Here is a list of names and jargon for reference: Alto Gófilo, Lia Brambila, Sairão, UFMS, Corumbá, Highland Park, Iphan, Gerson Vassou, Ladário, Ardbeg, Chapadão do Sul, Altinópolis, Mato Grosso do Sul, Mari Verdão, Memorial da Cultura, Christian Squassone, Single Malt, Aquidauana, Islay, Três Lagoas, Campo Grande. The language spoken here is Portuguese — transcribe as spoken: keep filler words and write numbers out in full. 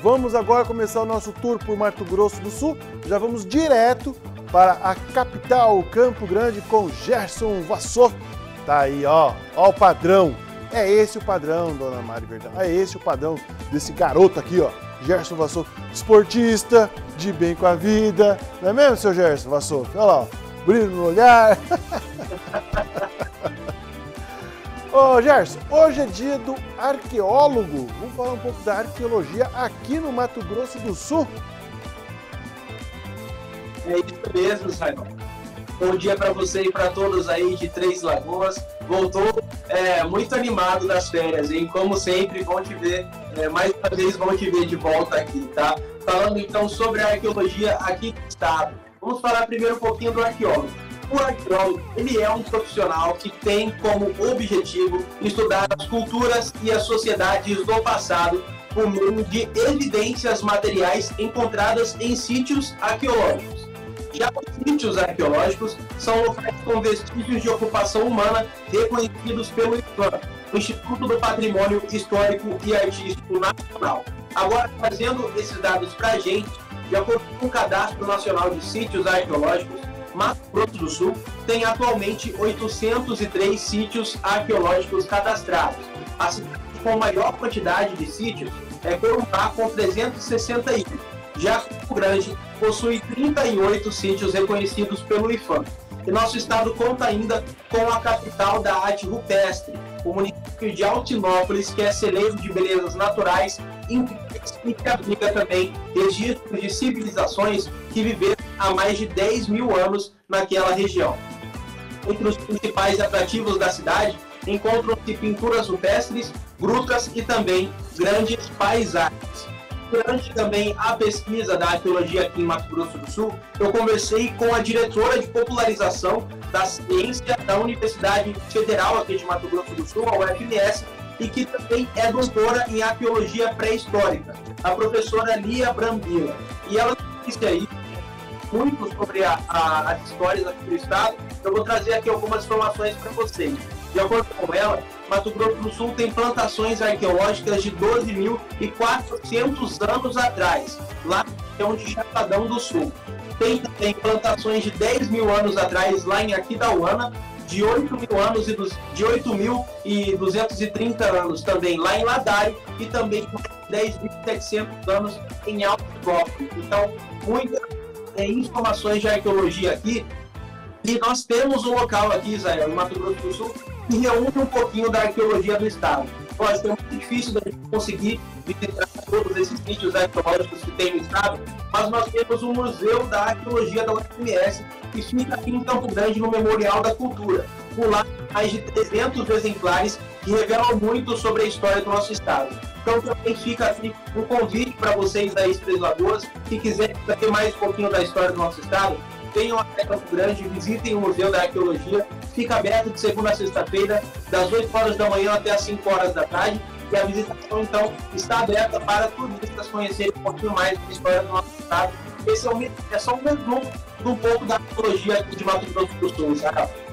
Vamos agora começar o nosso tour por Mato Grosso do Sul. Já vamos direto para a capital, Campo Grande, com Gerson Vassou. Tá aí, ó, ó o padrão. É esse o padrão, dona Mari Verdão. É esse o padrão desse garoto aqui, ó. Gerson Vassou, esportista, de bem com a vida. Não é mesmo, seu Gerson Vassou? Olha lá, ó, brilho no olhar. Ô Gerson, hoje é dia do arqueólogo. Vamos falar um pouco da arqueologia aqui no Mato Grosso do Sul. É isso mesmo, Sairão. Bom dia para você e para todos aí de Três Lagoas. Voltou é, muito animado das férias, hein? Como sempre, vão te ver, é, mais uma vez vão te ver de volta aqui, tá? Falando então sobre a arqueologia aqui do estado. Vamos falar primeiro um pouquinho do arqueólogo. O arqueólogo, ele é um profissional que tem como objetivo estudar as culturas e as sociedades do passado por meio de evidências materiais encontradas em sítios arqueológicos. Já os sítios arqueológicos são locais com vestígios de ocupação humana reconhecidos pelo Iphan, Instituto do Patrimônio Histórico e Artístico Nacional. Agora, trazendo esses dados para a gente, de acordo com o Cadastro Nacional de Sítios Arqueológicos, Mato Grosso do Sul tem atualmente oitocentos e três sítios arqueológicos cadastrados. A cidade com maior quantidade de sítios é Corumbá, com trezentos e sessenta e um. Já Campo Grande possui trinta e oito sítios reconhecidos pelo Iphan. E nosso estado conta ainda com a capital da arte rupestre, o município de Altinópolis, que é celeiro de belezas naturais e que abriga também registros de civilizações que viveram há mais de dez mil anos naquela região. Entre os principais atrativos da cidade encontram-se pinturas rupestres, grutas e também grandes paisagens. Durante também a pesquisa da arqueologia aqui em Mato Grosso do Sul, eu conversei com a diretora de popularização da ciência da Universidade Federal aqui de Mato Grosso do Sul, a U F M S, e que também é doutora em arqueologia pré-histórica, a professora Lia Brambila. E ela disse aí muito sobre a, a, as histórias aqui do estado. Eu vou trazer aqui algumas informações para vocês. De acordo com ela, Mato Grosso do Sul tem plantações arqueológicas de doze mil e quatrocentos anos atrás, lá na região de Chapadão do Sul. Tem também plantações de dez mil anos atrás, lá em Aquidauana, de oito mil anos e dos, de oito mil e duzentos e trinta anos também lá em Ladário e também dez mil e setecentos anos em Alto Gófilo. Então, muitas é, informações de arqueologia aqui. E nós temos um local aqui, Israel, no Mato Grosso do Sul, que reúne um pouquinho da arqueologia do estado. Lógico, é muito difícil da gente conseguir visitar todos esses sítios arqueológicos que tem no estado, mas nós temos o Museu da Arqueologia da U F M S, que fica aqui em Campo Grande, no Memorial da Cultura. Por lá, mais de trezentos exemplares que revelam muito sobre a história do nosso estado. Então, também fica aqui um convite para vocês aí, Três Lagoas, que quiserem saber mais um pouquinho da história do nosso estado, venham até Campo Grande, visitem o Museu da Arqueologia. Fica aberto de segunda a sexta-feira, das oito horas da manhã até as cinco horas da tarde. E a visitação, então, está aberta para turistas conhecerem um pouquinho mais da história do nosso estado. Esse é, um, é só um resumo de um pouco da arqueologia aqui de Mato Grosso do Sul, sabe?